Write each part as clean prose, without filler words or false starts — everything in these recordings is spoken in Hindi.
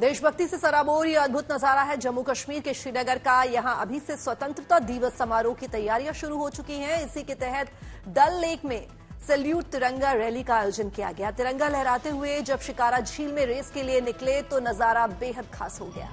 देशभक्ति से सराबोर यह अद्भुत नजारा है जम्मू कश्मीर के श्रीनगर का। यहां अभी से स्वतंत्रता दिवस समारोह की तैयारियां शुरू हो चुकी हैं। इसी के तहत डल लेक में सैल्यूट तिरंगा रैली का आयोजन किया गया। तिरंगा लहराते हुए जब शिकारा झील में रेस के लिए निकले तो नजारा बेहद खास हो गया।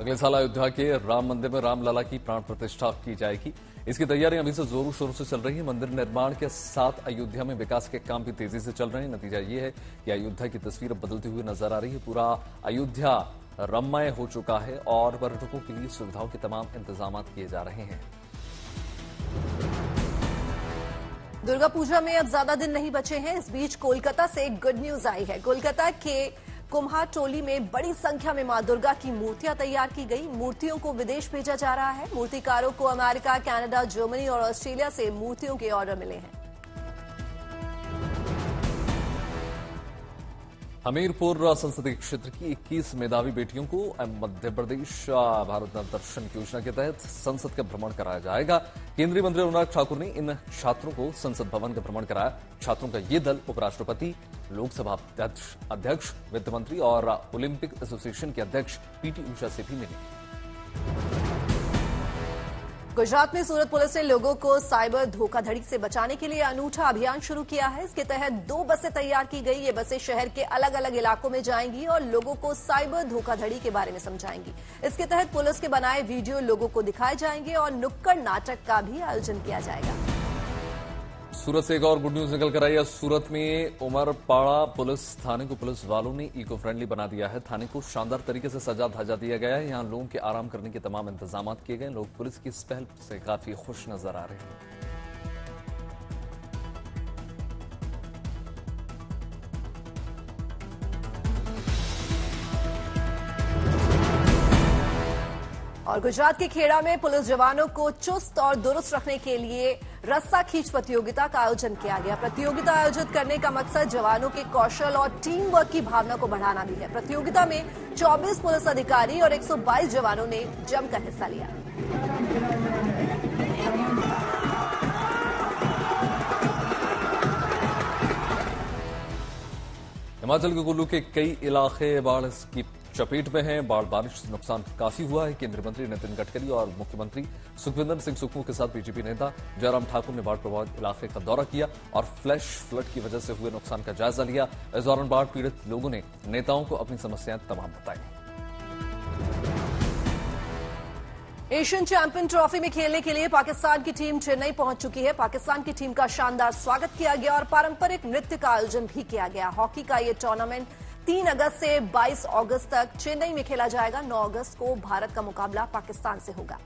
अगले साल अयोध्या के राम मंदिर में रामलला की प्राण प्रतिष्ठा की जाएगी। इसकी तैयारियां अभी से जोरों शोरों से चल रही है। मंदिर निर्माण के साथ अयोध्या में विकास के काम भी तेजी से चल रहे हैं। नतीजा ये है कि अयोध्या की तस्वीर बदलती हुई नजर आ रही है। पूरा अयोध्या रमणीय हो चुका है और पर्यटकों के लिए सुविधाओं के तमाम इंतजाम किए जा रहे हैं। दुर्गा पूजा में अब ज्यादा दिन नहीं बचे हैं। इस बीच कोलकाता से एक गुड न्यूज आई है। कोलकाता के कुम्हार टोली में बड़ी संख्या में मां दुर्गा की मूर्तियां तैयार की गई। मूर्तियों को विदेश भेजा जा रहा है। मूर्तिकारों को अमेरिका, कनाडा, जर्मनी और ऑस्ट्रेलिया से मूर्तियों के ऑर्डर मिले हैं। हमीरपुर संसदीय क्षेत्र की 21 मेधावी बेटियों को मध्य प्रदेश भारत नव दर्शन योजना के तहत संसद का भ्रमण कराया जाएगा। केंद्रीय मंत्री अनुराग ठाकुर ने इन छात्रों को संसद भवन का भ्रमण कराया। छात्रों का ये दल उपराष्ट्रपति, लोकसभा अध्यक्ष, वित्त मंत्री और ओलंपिक एसोसिएशन के अध्यक्ष पीटी उषा से भी मिले। गुजरात में सूरत पुलिस ने लोगों को साइबर धोखाधड़ी से बचाने के लिए अनूठा अभियान शुरू किया है। इसके तहत 2 बसें तैयार की गई। ये बसें शहर के अलग अलग इलाकों में जाएंगी और लोगों को साइबर धोखाधड़ी के बारे में समझाएंगी। इसके तहत पुलिस के बनाए वीडियो लोगों को दिखाए जाएंगे और नुक्कड़ नाटक का भी आयोजन किया जाएगा। सूरत से एक और गुड न्यूज निकल कर आई है। सूरत में उमरपाड़ा पुलिस थाने को पुलिस वालों ने इको फ्रेंडली बना दिया है। थाने को शानदार तरीके से सजा धाजा दिया गया है। यहाँ लोगों के आराम करने के तमाम इंतजाम किए गए। लोग पुलिस की इस पहल से काफी खुश नजर आ रहे हैं। और गुजरात के खेड़ा में पुलिस जवानों को चुस्त और दुरुस्त रखने के लिए रस्सा खींच प्रतियोगिता का आयोजन किया गया। प्रतियोगिता आयोजित करने का मकसद जवानों के कौशल और टीम वर्क की भावना को बढ़ाना भी है। प्रतियोगिता में 24 पुलिस अधिकारी और 122 जवानों ने जमकर हिस्सा लिया। हिमाचल के कुल्लू के कई इलाके बाढ़ की चपेट में है। बाढ़ बारिश से नुकसान काफी हुआ है। केंद्रीय मंत्री नितिन गडकरी और मुख्यमंत्री सुखविंदर सिंह सुक्खू के साथ बीजेपी नेता जयराम ठाकुर ने बाढ़ प्रभावित इलाके का दौरा किया और फ्लैश फ्लड की वजह से हुए नुकसान का जायजा लिया। इस दौरान बाढ़ पीड़ित लोगों ने नेताओं को अपनी समस्याएं तमाम बताई। एशियन चैंपियन ट्रॉफी में खेलने के लिए पाकिस्तान की टीम चेन्नई पहुंच चुकी है। पाकिस्तान की टीम का शानदार स्वागत किया गया और पारंपरिक नृत्य का आयोजन भी किया गया। हॉकी का ये टूर्नामेंट 3 अगस्त से 22 अगस्त तक चेन्नई में खेला जाएगा। 9 अगस्त को भारत का मुकाबला पाकिस्तान से होगा।